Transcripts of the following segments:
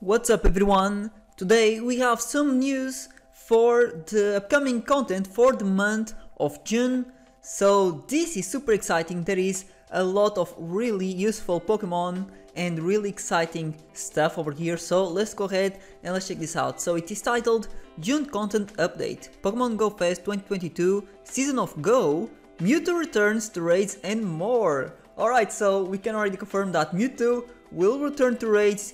What's up everyone? Today we have some news for the upcoming content for the month of June. So this is super exciting. There is a lot of really useful Pokemon and really exciting stuff over here. So let's go ahead and let's check this out. So it is titled June Content Update, Pokémon GO Fest 2022, Season of Go, Mewtwo returns to raids and more. Alright, so we can already confirm that Mewtwo will return to raids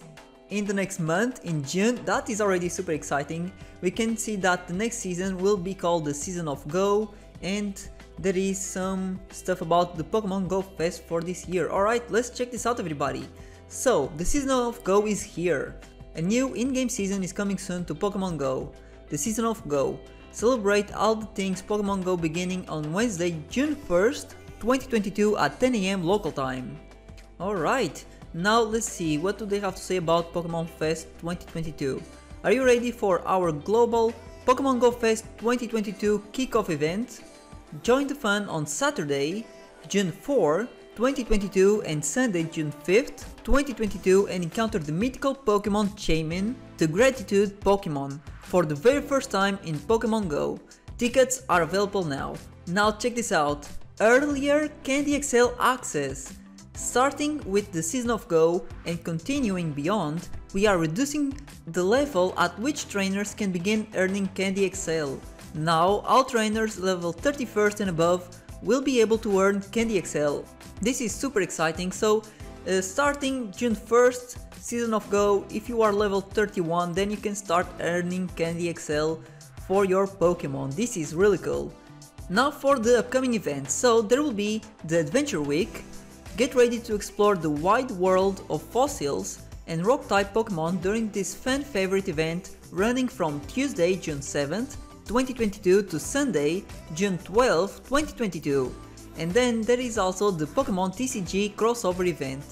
in the next month, in June. That is already super exciting. We can see that the next season will be called the Season of Go, and there is some stuff about the Pokemon Go Fest for this year. Alright, let's check this out everybody. So, the Season of Go is here. A new in-game season is coming soon to Pokemon Go. The Season of Go. Celebrate all the things Pokemon Go beginning on Wednesday, June 1st, 2022 at 10 AM local time. Alright. Now let's see, what do they have to say about Pokémon Fest 2022? Are you ready for our global Pokémon GO Fest 2022 kickoff event? Join the fun on Saturday, June 4, 2022 and Sunday, June 5, 2022 and encounter the mythical Pokémon Shaymin, the Gratitude Pokémon, for the very first time in Pokémon GO. Tickets are available now. Now check this out, earlier Candy XL access. Starting with the Season of Go and continuing beyond, we are reducing the level at which trainers can begin earning Candy XL. Now, all trainers level 31st and above will be able to earn Candy XL. This is super exciting, so starting June 1st, Season of Go, if you are level 31, then you can start earning Candy XL for your Pokémon. This is really cool. Now for the upcoming events, so there will be the Adventure Week. Get ready to explore the wide world of fossils and rock-type Pokémon during this fan-favorite event running from Tuesday, June 7th, 2022 to Sunday, June 12th, 2022. And then there is also the Pokémon TCG crossover event.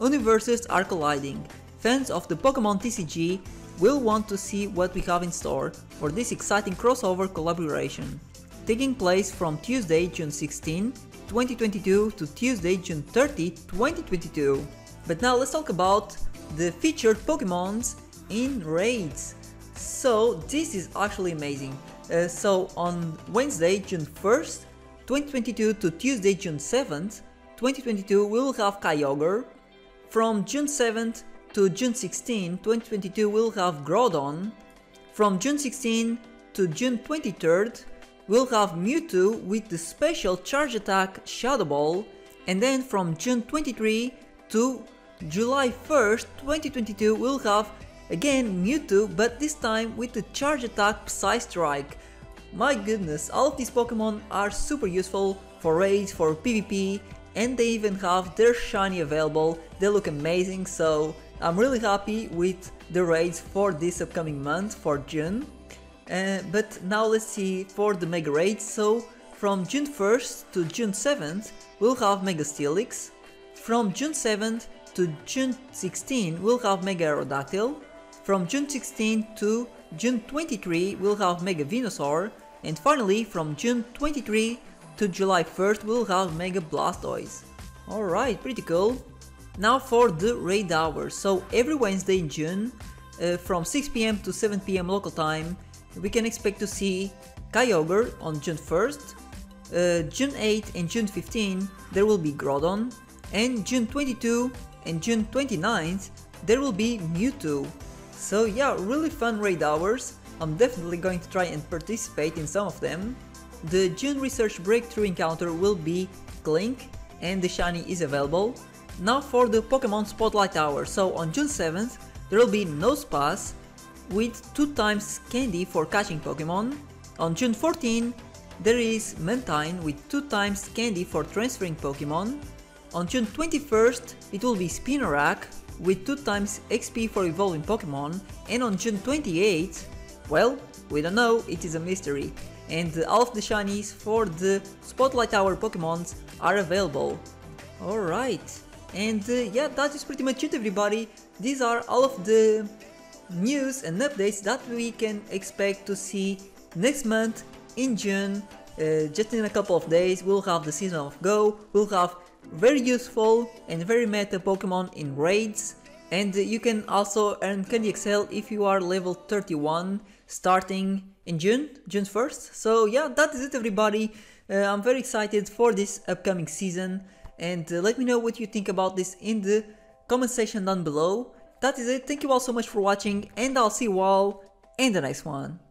Universes are colliding. Fans of the Pokémon TCG will want to see what we have in store for this exciting crossover collaboration, taking place from Tuesday, June 16th, 2022 to Tuesday, June 30, 2022. But now let's talk about the featured Pokémons in raids. So this is actually amazing. So on Wednesday, June 1st, 2022 to Tuesday, June 7th, 2022, we will have Kyogre. From June 7th to June 16, 2022, we'll have Groudon. From June 16 to June 23rd, we'll have Mewtwo with the special charge attack Shadow Ball, and then from June 23 to July 1st, 2022 we'll have again Mewtwo, but this time with the charge attack Psystrike. My goodness, all of these Pokemon are super useful for raids, for PvP, and they even have their shiny available. They look amazing, so I'm really happy with the raids for this upcoming month, for June. But now let's see for the Mega Raids. So from June 1st to June 7th we'll have Mega Steelix. From June 7th to June 16 we'll have Mega Aerodactyl. From June 16 to June 23 we'll have Mega Venusaur. And finally from June 23 to July 1st we'll have Mega Blastoise. Alright, pretty cool. Now for the raid hours. So every Wednesday in June from 6 PM to 7 PM local time, we can expect to see Kyogre on June 1st, June 8 and June 15 there will be Groudon, and June 22 and June 29th there will be Mewtwo. So yeah, really fun raid hours. I'm definitely going to try and participate in some of them. The June Research Breakthrough encounter will be Klink and the shiny is available. Now for the Pokemon Spotlight Hour, so on June 7th there will be Nosepass with 2x candy for catching Pokemon. On June 14, there is Mantine with 2x candy for transferring Pokemon. On June 21st, it will be Spinarak with 2x XP for evolving Pokemon. And on June 28th, well, we don't know, it is a mystery. And all of the shinies for the Spotlight Hour Pokemons are available. Alright, and yeah, that is pretty much it everybody. These are all of the news and updates that we can expect to see next month in June. Just in a couple of days we'll have the Season of Go, we'll have very useful and very meta Pokemon in raids, And you can also earn Candy XL if you are level 31, starting in June 1st. So yeah, that is it everybody. I'm very excited for this upcoming season, and let me know what you think about this in the comment section down below. That is it, thank you all so much for watching, and I'll see you all in the next one.